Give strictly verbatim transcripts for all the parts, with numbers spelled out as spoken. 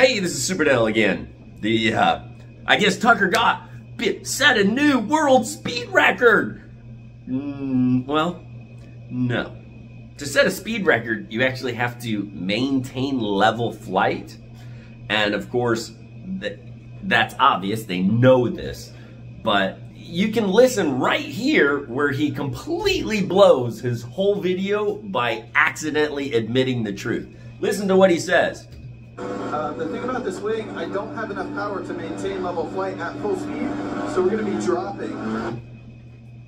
Hey, this is Superdell again. The, uh, I guess Tucker Gott set a new world speed record. Mm, well, no. To set a speed record, you actually have to maintain level flight. And of course, th that's obvious, they know this. But you can listen right here where he completely blows his whole video by accidentally admitting the truth. Listen to what he says. Uh, the thing about this wing, I don't have enough power to maintain level flight at full speed, so we're going to be dropping.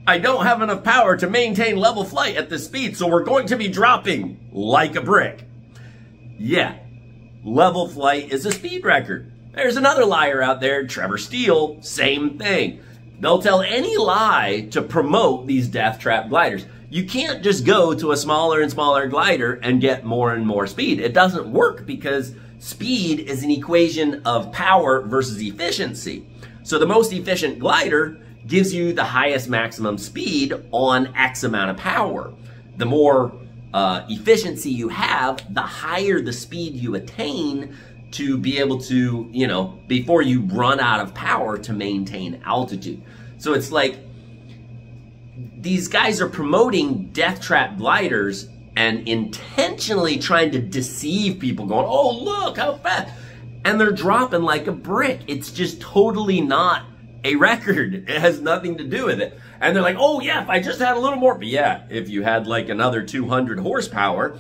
I don't have enough power to maintain level flight at this speed, so we're going to be dropping like a brick. Yeah, level flight is a speed record. There's another liar out there, Trevor Steele, same thing. They'll tell any lie to promote these death trap gliders. You can't just go to a smaller and smaller glider and get more and more speed. It doesn't work because speed is an equation of power versus efficiency. So the most efficient glider gives you the highest maximum speed on X amount of power. The more uh, efficiency you have, the higher the speed you attain to be able to, you know, before you run out of power to maintain altitude. So it's like, these guys are promoting death trap gliders and intentionally trying to deceive people, going, oh, look how fast. And they're dropping like a brick. It's just totally not a record. It has nothing to do with it. And they're like, oh, yeah, if I just had a little more. But yeah, if you had like another two hundred horsepower,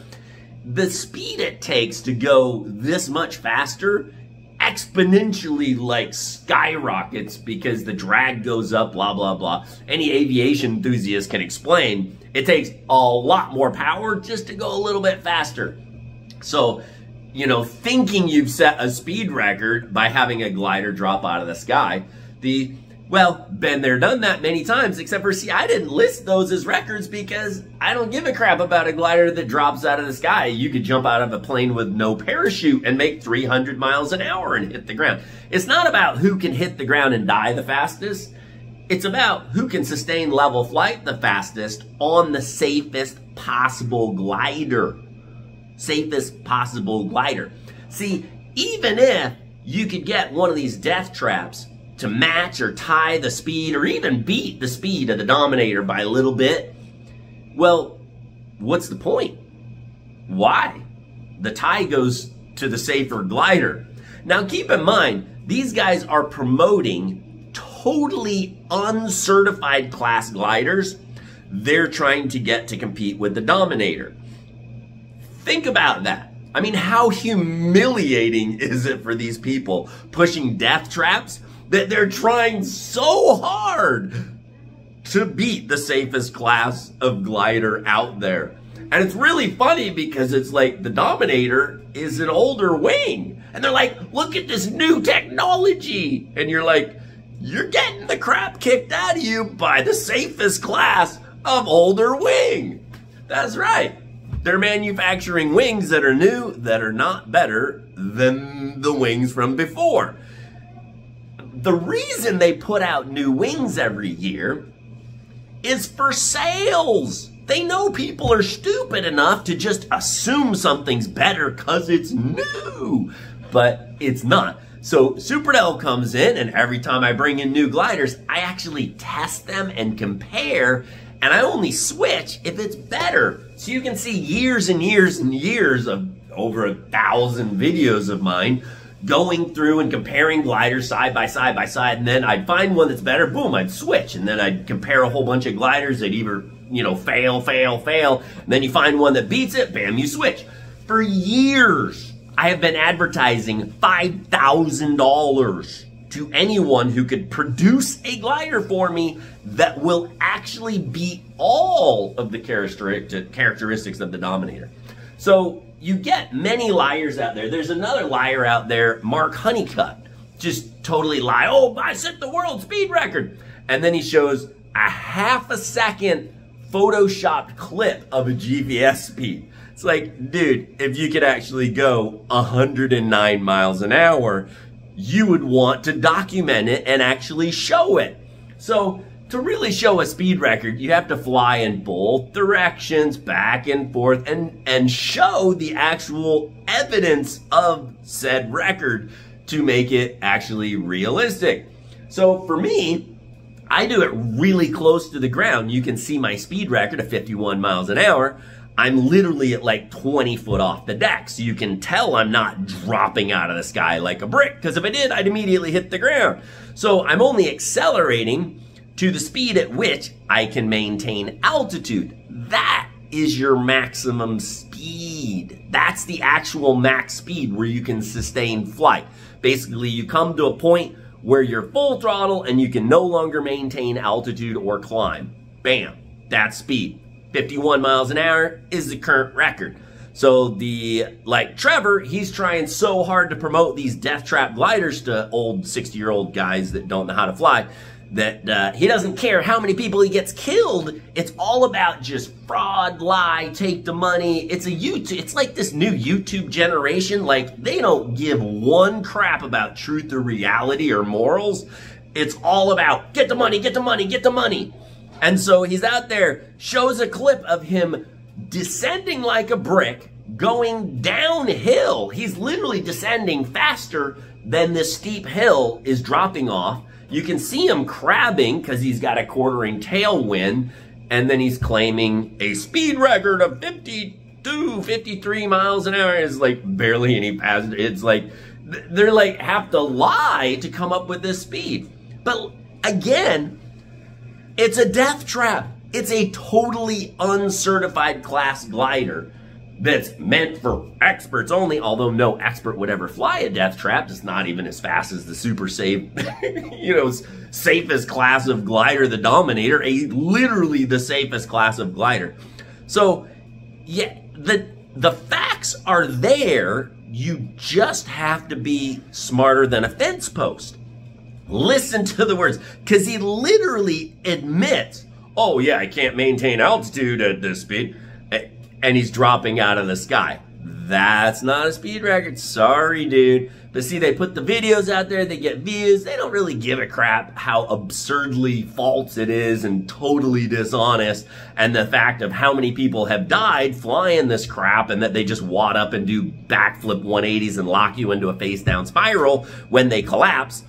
the speed it takes to go this much faster exponentially like skyrockets because the drag goes up, blah, blah, blah. Any aviation enthusiast can explain it takes a lot more power just to go a little bit faster. So, you know, thinking you've set a speed record by having a glider drop out of the sky, the, well, been there, done that many times, except for, see, I didn't list those as records because I don't give a crap about a glider that drops out of the sky. You could jump out of a plane with no parachute and make three hundred miles an hour and hit the ground. It's not about who can hit the ground and die the fastest. It's about who can sustain level flight the fastest on the safest possible glider. Safest possible glider. See, even if you could get one of these death traps to match or tie the speed or even beat the speed of the Dominator by a little bit, well, what's the point? Why? The tie goes to the safer glider. Now keep in mind, these guys are promoting totally uncertified class gliders they're trying to get to compete with the Dominator. Think about that. I mean, how humiliating is it for these people pushing death traps that they're trying so hard to beat the safest class of glider out there. And it's really funny because it's like the Dominator is an older wing. And they're like, look at this new technology. And you're like, you're getting the crap kicked out of you by the safest class of older wing. That's right. They're manufacturing wings that are new, that are not better than the wings from before. The reason they put out new wings every year is for sales. They know people are stupid enough to just assume something's better because it's new, but it's not. So Superdell comes in, and every time I bring in new gliders, I actually test them and compare, and I only switch if it's better. So you can see years and years and years of over a thousand videos of mine going through and comparing gliders side by side by side, and then I'd find one that's better, boom, I'd switch, and then I'd compare a whole bunch of gliders that either, you know, fail, fail, fail, and then you find one that beats it, bam, you switch. For years, I have been advertising five thousand dollars to anyone who could produce a glider for me that will actually beat all of the characteristics of the Dominator. So, you get many liars out there. There's another liar out there, Mark Honeycutt, just totally lie. Oh, I set the world speed record. And then he shows a half a second Photoshopped clip of a G V S speed. It's like, dude, if you could actually go one hundred nine miles an hour, you would want to document it and actually show it. So To really show a speed record, you have to fly in both directions, back and forth, and, and show the actual evidence of said record to make it actually realistic. So for me, I do it really close to the ground. You can see my speed record of fifty-one miles an hour. I'm literally at like twenty foot off the deck, so you can tell I'm not dropping out of the sky like a brick, because if I did, I'd immediately hit the ground. So I'm only accelerating to the speed at which I can maintain altitude. That is your maximum speed. That's the actual max speed where you can sustain flight. Basically, you come to a point where you're full throttle and you can no longer maintain altitude or climb. Bam, that's speed. fifty-one miles an hour is the current record. So the, like Trevor, he's trying so hard to promote these death trap gliders to old sixty year old guys that don't know how to fly, that uh, he doesn't care how many people he gets killed. It's all about just fraud, lie, take the money. It's a YouTube, it's like this new YouTube generation. Like, they don't give one crap about truth or reality or morals. It's all about get the money, get the money, get the money. And so he's out there, shows a clip of him descending like a brick, going downhill. He's literally descending faster than this steep hill is dropping off. You can see him crabbing because he's got a quartering tailwind, and then he's claiming a speed record of fifty-two, fifty-three miles an hour. It's like barely any passenger. It's like, they're like, have to lie to come up with this speed. But again, it's a death trap. It's a totally uncertified class glider that's meant for experts only, although no expert would ever fly a death trap. It's not even as fast as the super safe, you know, safest class of glider, the Dominator, a literally the safest class of glider. So yeah, the, the facts are there. You just have to be smarter than a fence post. Listen to the words, because he literally admits, oh yeah, I can't maintain altitude at this speed, and he's dropping out of the sky. That's not a speed record, sorry dude. But see, they put the videos out there, they get views, they don't really give a crap how absurdly false it is and totally dishonest, and the fact of how many people have died flying this crap, and that they just wad up and do backflip one eighties and lock you into a face down spiral when they collapse.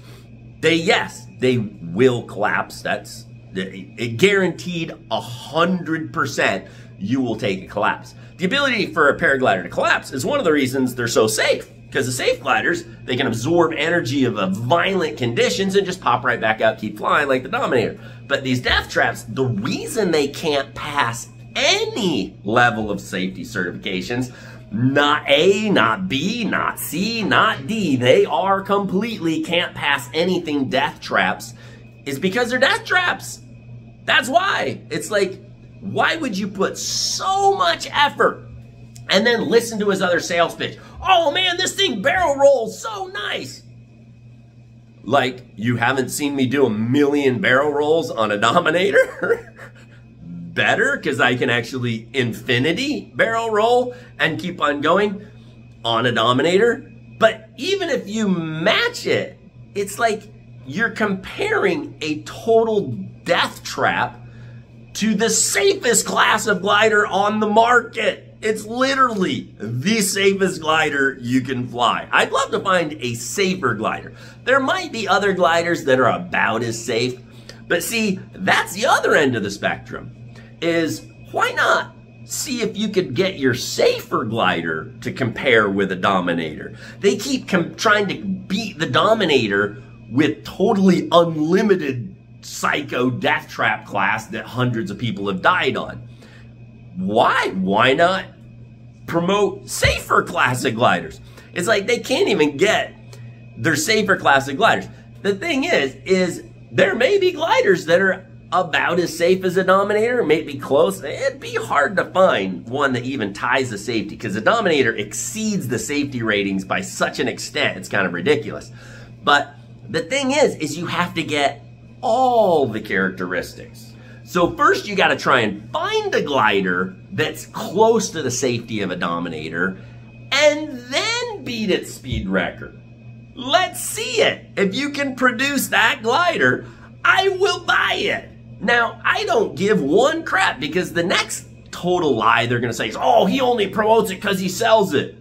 They, yes, they will collapse. That's it, guaranteed one hundred percent you will take a collapse. The ability for a paraglider to collapse is one of the reasons they're so safe, because the safe gliders, they can absorb energy of uh, violent conditions and just pop right back out, keep flying like the Dominator. But these death traps, the reason they can't pass any level of safety certifications, not A, not B, not C, not D, they are completely can't pass anything death traps, is because they're death traps. That's why. It's like, why would you put so much effort and then listen to his other sales pitch? Oh man, this thing barrel rolls so nice. Like, you haven't seen me do a million barrel rolls on a Dominator? Better, because I can actually infinity barrel roll and keep on going on a Dominator. But even if you match it, it's like you're comparing a total death trap to the safest class of glider on the market. It's literally the safest glider you can fly. I'd love to find a safer glider. There might be other gliders that are about as safe, but see, that's the other end of the spectrum. Is why not see if you could get your safer glider to compare with a Dominator? They keep com trying to beat the Dominator with totally unlimited psycho death trap class that hundreds of people have died on. Why? Why not promote safer classic gliders? It's like they can't even get their safer classic gliders. The thing is, is there may be gliders that are about as safe as a Dominator, maybe close. It'd be hard to find one that even ties the safety, because the Dominator exceeds the safety ratings by such an extent, it's kind of ridiculous. But the thing is, is you have to get all the characteristics. So first you gotta try and find a glider that's close to the safety of a Dominator, and then beat its speed record. Let's see it. If you can produce that glider, I will buy it. Now, I don't give one crap, because the next total lie they're going to say is, oh, he only promotes it because he sells it.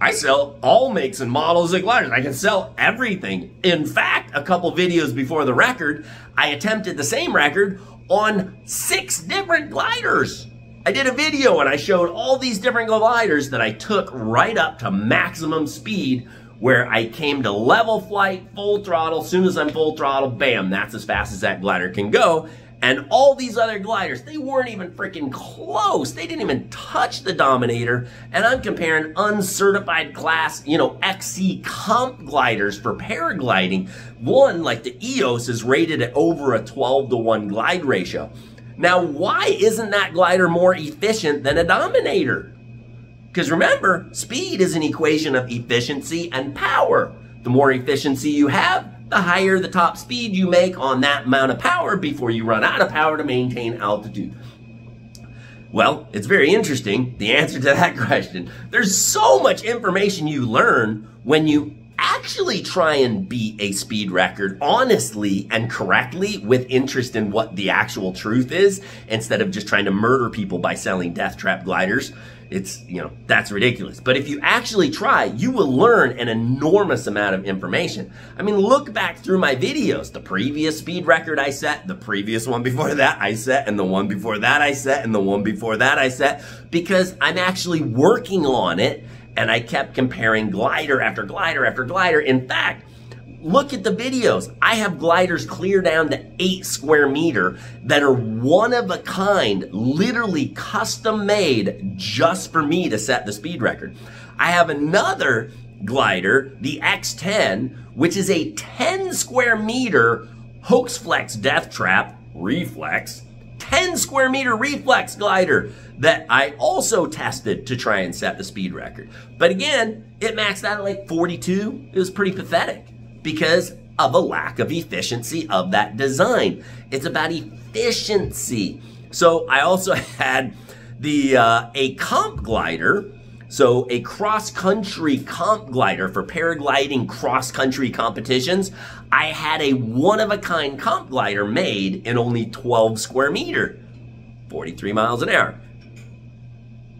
I sell all makes and models of gliders. I can sell everything. In fact, a couple videos before the record, I attempted the same record on six different gliders. I did a video and I showed all these different gliders that I took right up to maximum speed, where I came to level flight, full throttle. As soon as I'm full throttle, bam, that's as fast as that glider can go. And all these other gliders, they weren't even freaking close. They didn't even touch the Dominator. And I'm comparing uncertified class, you know, X C comp gliders for paragliding. One, like the E O S, is rated at over a twelve to one glide ratio. Now, why isn't that glider more efficient than a Dominator? Because remember, speed is an equation of efficiency and power. The more efficiency you have, the higher the top speed you make on that amount of power before you run out of power to maintain altitude. Well, it's very interesting, the answer to that question. There's so much information you learn when you actually try and beat a speed record honestly and correctly, with interest in what the actual truth is, instead of just trying to murder people by selling death trap gliders. It's, you know, that's ridiculous. But if you actually try, you will learn an enormous amount of information. I mean, look back through my videos. The previous speed record I set, the previous one before that I set, and the one before that I set, and the one before that I set, because I'm actually working on it, and I kept comparing glider after glider after glider. In fact, look at the videos. I have gliders clear down to eight square meter that are one of a kind, literally custom made just for me to set the speed record. I have another glider, the X ten, which is a ten square meter hoaxflex death trap reflex, ten square meter reflex glider that I also tested to try and set the speed record. But again, it maxed out at like forty-two. It was pretty pathetic, because of a lack of efficiency of that design. It's about efficiency. So I also had the uh, a comp glider, so a cross-country comp glider for paragliding cross-country competitions. I had a one-of-a-kind comp glider made in only twelve square meter, forty-three miles an hour.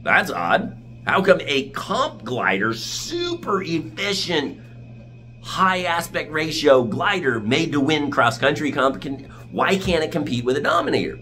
That's odd. How come a comp glider, super efficient, high aspect ratio glider made to win cross-country comp, can, why can't it compete with a Dominator?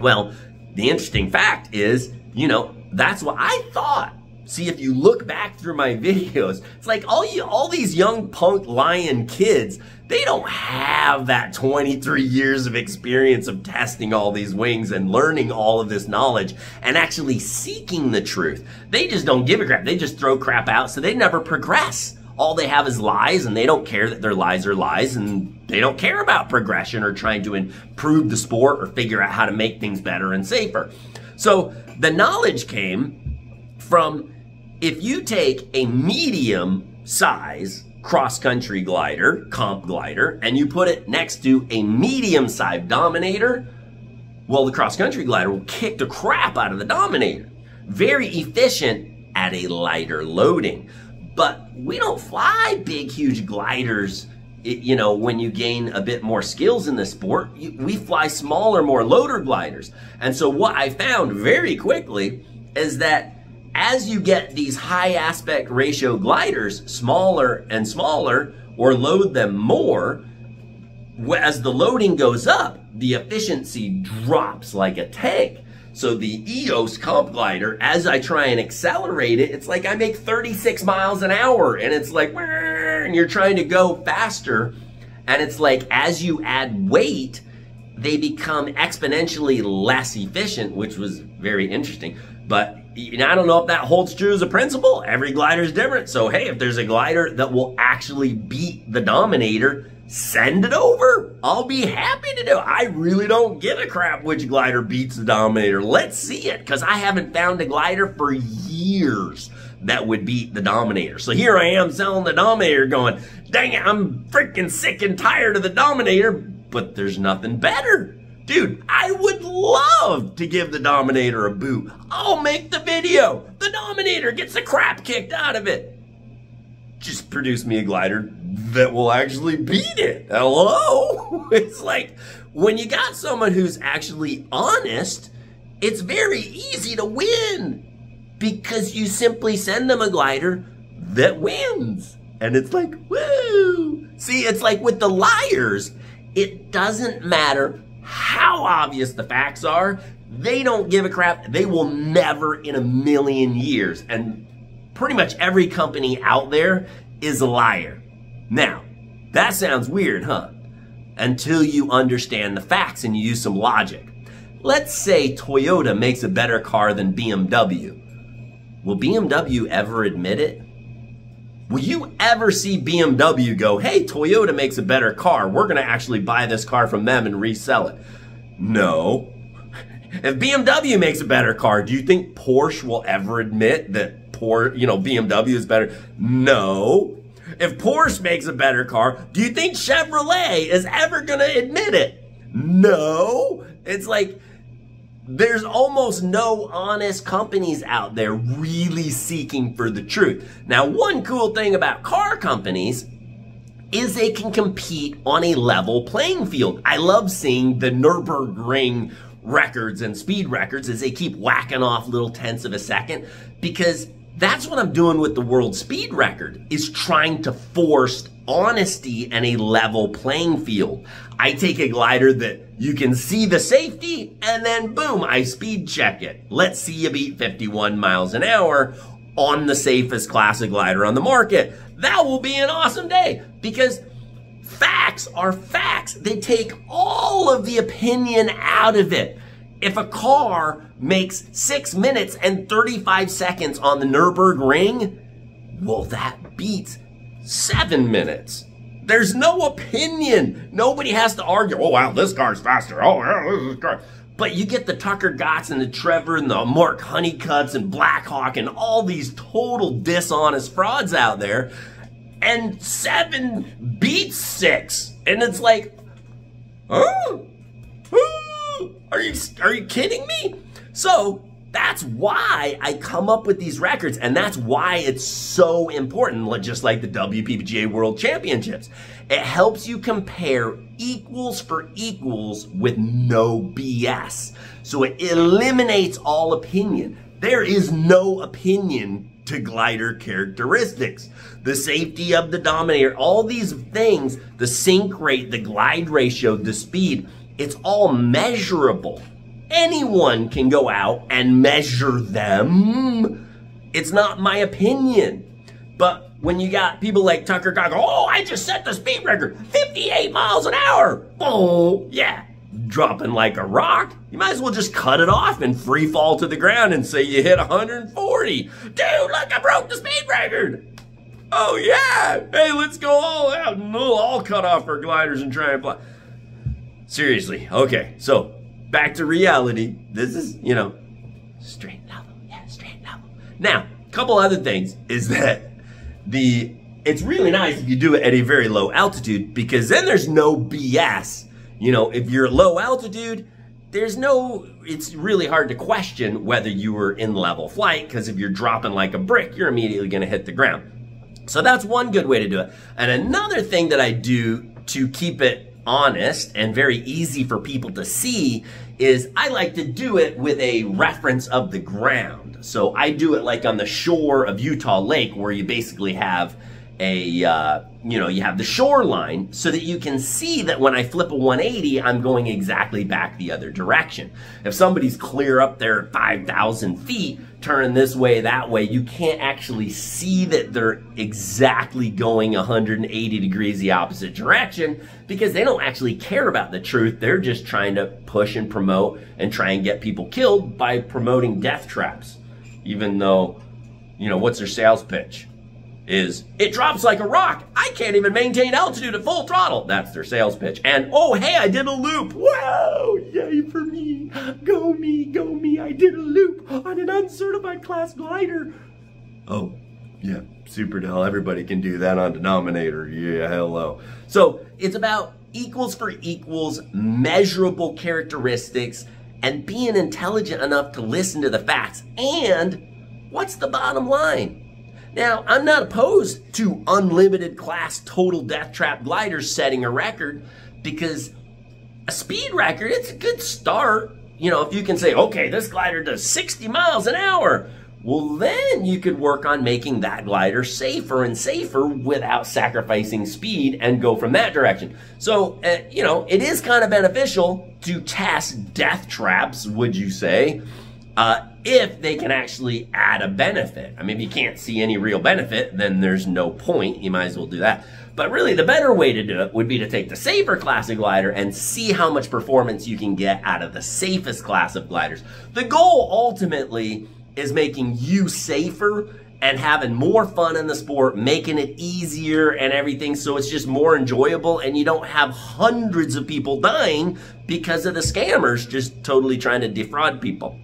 Well, the interesting fact is, you know, that's what I thought. See, if you look back through my videos, it's like all you, all these young punk lion kids, they don't have that twenty-three years of experience of testing all these wings and learning all of this knowledge and actually seeking the truth. They just don't give a crap. They just throw crap out, so they never progress. All they have is lies, and they don't care that their lies are lies, and they don't care about progression or trying to improve the sport or figure out how to make things better and safer. So the knowledge came from, if you take a medium size cross-country glider, comp glider, and you put it next to a medium-sized Dominator, well, the cross-country glider will kick the crap out of the Dominator. Very efficient at a lighter loading. But we don't fly big, huge gliders, you know, when you gain a bit more skills in the sport. We fly smaller, more loader gliders. And so what I found very quickly is that as you get these high aspect ratio gliders smaller and smaller, or load them more, as the loading goes up, the efficiency drops like a tank. So the E O S comp glider, as I try and accelerate it, it's like I make thirty-six miles an hour, and it's like, and you're trying to go faster. And it's like, as you add weight, they become exponentially less efficient, which was very interesting. But I don't know if that holds true as a principle. Every glider is different. So hey, if there's a glider that will actually beat the Dominator, send it over. I'll be happy to do it. I really don't give a crap which glider beats the Dominator. Let's see it, because I haven't found a glider for years that would beat the Dominator. So here I am selling the Dominator going, dang it, I'm freaking sick and tired of the Dominator, but there's nothing better. Dude, I would love to give the Dominator a boot. I'll make the video. The Dominator gets the crap kicked out of it. just produce me a glider that will actually beat it. Hello? It's like, when you got someone who's actually honest, it's very easy to win because you simply send them a glider that wins. And it's like, woo. See, it's like with the liars, it doesn't matter how obvious the facts are. They don't give a crap. They will never in a million years. And pretty much every company out there is a liar. Now, that sounds weird, huh? Until you understand the facts and you use some logic. Let's say Toyota makes a better car than B M W. Will B M W ever admit it? Will you ever see B M W go, hey, Toyota makes a better car. We're gonna actually buy this car from them and resell it? No. If B M W makes a better car, do you think Porsche will ever admit that Porsche, you know, B M W is better? No. If Porsche makes a better car, do you think Chevrolet is ever gonna admit it? No. It's like, there's almost no honest companies out there really seeking for the truth. Now, one cool thing about car companies is they can compete on a level playing field. I love seeing the Nürburgring records and speed records as they keep whacking off little tenths of a second, because that's what I'm doing with the world speed record, is trying to force honesty and a level playing field. I take a glider that you can see the safety, and then boom, I speed check it. Let's see you beat fifty-one miles an hour on the safest classic glider on the market. That will be an awesome day, because facts are facts. They take all of the opinion out of it. If a car makes six minutes and thirty-five seconds on the Nürburgring, well, that beats Seven minutes. There's no opinion. Nobody has to argue. Oh, wow, this car's faster. Oh, yeah, this is car. But you get the Tucker Gotts and the Trevor and the Mark Honeycutts and Blackhawk and all these total dishonest frauds out there, and seven beats six, and it's like, huh? Huh? Are you are you kidding me? So. That's why I come up with these records, and that's why it's so important, just like the W P P G A World Championships. It helps you compare equals for equals with no B S. So it eliminates all opinion. There is no opinion to glider characteristics. The safety of the Dominator, all these things, the sink rate, the glide ratio, the speed, it's all measurable. Anyone can go out and measure them. It's not my opinion. But when you got people like Tucker Gott, oh, I just set the speed record, fifty-eight miles an hour. Oh, yeah, dropping like a rock. You might as well just cut it off and free fall to the ground and say you hit one forty. Dude, look, I broke the speed record. Oh, yeah. Hey, let's go all out and we'll all cut off our gliders and try and fly. Seriously, okay, so. Back to reality. This is, you know, straight level. Yeah, straight level. Now, a couple other things is that the it's really nice if you do it at a very low altitude, because then there's no B S. You know, if you're low altitude, there's no, it's really hard to question whether you were in level flight, because if you're dropping like a brick, you're immediately going to hit the ground. So that's one good way to do it. And another thing that I do to keep it honest and very easy for people to see is I like to do it with a reference of the ground. So I do it like on the shore of Utah Lake, where you basically have a, uh, you know, you have the shoreline, so that you can see that when I flip a one eighty, I'm going exactly back the other direction. If somebody's clear up there at five thousand feet, turning this way, that way, you can't actually see that they're exactly going one hundred eighty degrees the opposite direction, because they don't actually care about the truth. They're just trying to push and promote and try and get people killed by promoting death traps. Even though, you know, what's their sales pitch? Is it drops like a rock. I can't even maintain altitude at full throttle. That's their sales pitch. And oh, hey, I did a loop. Wow, yay for me. Go me, go me. I did a loop on an uncertified class glider. Oh, yeah, Superdell. Everybody can do that on Dominator. Yeah, hello. So it's about equals for equals, measurable characteristics, and being intelligent enough to listen to the facts. And what's the bottom line? Now, I'm not opposed to unlimited class total death trap gliders setting a record, because a speed record, it's a good start. You know, if you can say, okay, this glider does sixty miles an hour, well, then you could work on making that glider safer and safer without sacrificing speed and go from that direction. So, uh, you know, it is kind of beneficial to test death traps, would you say, uh, if they can actually add a benefit. I mean, if you can't see any real benefit, then there's no point. You might as well do that. But really, the better way to do it would be to take the safer class of glider and see how much performance you can get out of the safest class of gliders. The goal ultimately is making you safer and having more fun in the sport, making it easier and everything, so it's just more enjoyable and you don't have hundreds of people dying because of the scammers just totally trying to defraud people.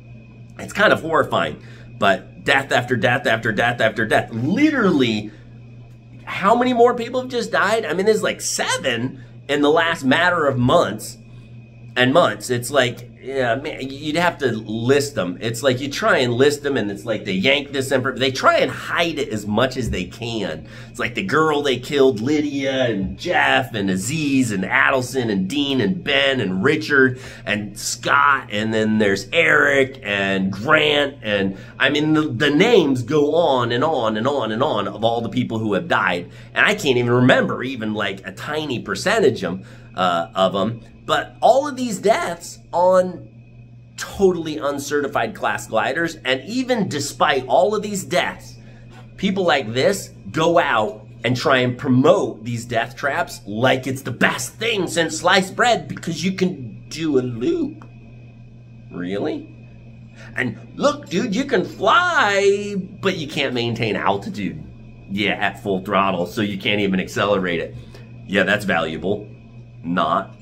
It's kind of horrifying, but death after death after death after death. Literally, how many more people have just died? I mean, there's like seven in the last matter of months and months. It's like, yeah, man, you'd have to list them. It's like you try and list them and it's like they yank this information. They try and hide it as much as they can. It's like the girl they killed, Lydia and Jeff and Aziz and Adelson and Dean and Ben and Richard and Scott. And then there's Eric and Grant. And I mean, the, the names go on and on and on and on of all the people who have died. And I can't even remember even like a tiny percentage of them. Uh, of them. But all of these deaths on totally uncertified class gliders, and even despite all of these deaths, people like this go out and try and promote these death traps like it's the best thing since sliced bread because you can do a loop. Really? And look, dude, you can fly, but you can't maintain altitude. Yeah, at full throttle, so you can't even accelerate it. Yeah, that's valuable. Not.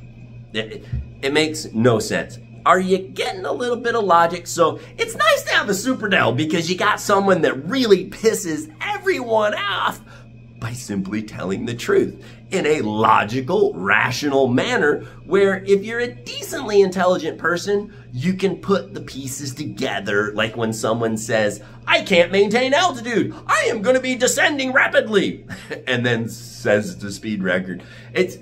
It, it makes no sense. Are you getting a little bit of logic? So it's nice to have a Superdell because you got someone that really pisses everyone off by simply telling the truth in a logical, rational manner, where if you're a decently intelligent person, you can put the pieces together. Like when someone says, I can't maintain altitude, I am going to be descending rapidly, and then says the speed record. It's...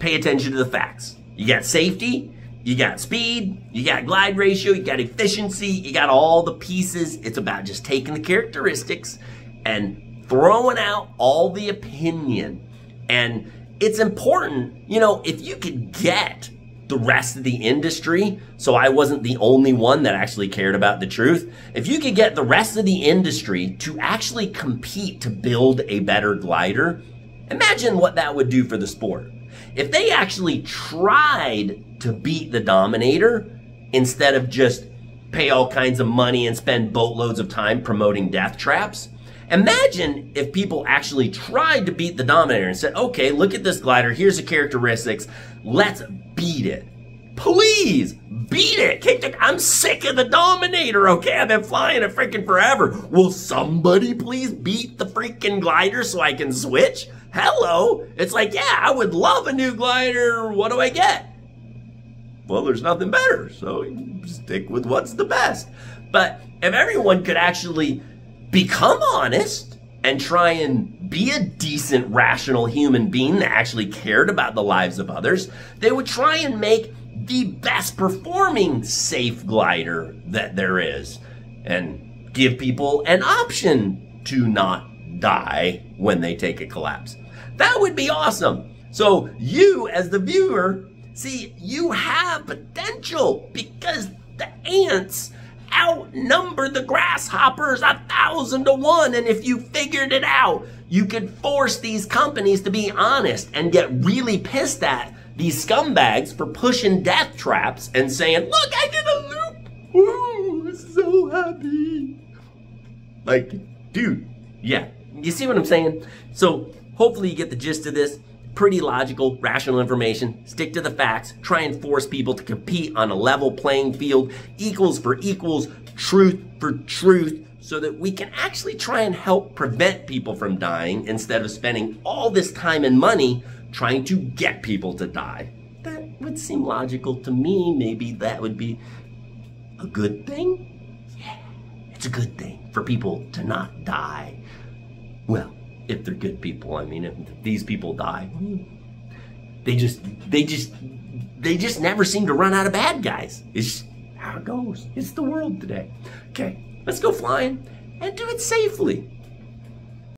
Pay attention to the facts. You got safety, you got speed, you got glide ratio, you got efficiency, you got all the pieces. It's about just taking the characteristics and throwing out all the opinion. And it's important, you know, if you could get the rest of the industry, so I wasn't the only one that actually cared about the truth, if you could get the rest of the industry to actually compete to build a better glider, imagine what that would do for the sport. If they actually tried to beat the Dominator instead of just pay all kinds of money and spend boatloads of time promoting death traps, imagine if people actually tried to beat the Dominator and said, okay, look at this glider, here's the characteristics, let's beat it. Please, beat it. Kick the, I'm sick of the Dominator, okay? I've been flying it freaking forever. Will somebody please beat the freaking glider so I can switch? Hello. It's like, yeah, I would love a new glider. What do I get? Well, there's nothing better, so stick with what's the best. But if everyone could actually become honest and try and be a decent, rational human being that actually cared about the lives of others, they would try and make the best performing safe glider that there is and give people an option to not die when they take a collapse. That would be awesome. So you, as the viewer, see, you have potential because the ants outnumber the grasshoppers a thousand to one, and if you figured it out, you could force these companies to be honest and get really pissed at these scumbags for pushing death traps and saying, look, I did a loop, ooh, so happy. Like, dude, yeah. You see what I'm saying? So hopefully you get the gist of this. Pretty logical, rational information. Stick to the facts. Try and force people to compete on a level playing field, equals for equals, truth for truth, so that we can actually try and help prevent people from dying instead of spending all this time and money trying to get people to die. That would seem logical to me. Maybe that would be a good thing. Yeah. It's a good thing for people to not die. Well, if they're good people, I mean, if these people die, they just, they just, they just never seem to run out of bad guys. It's how it goes. It's the world today. Okay, let's go flying and do it safely.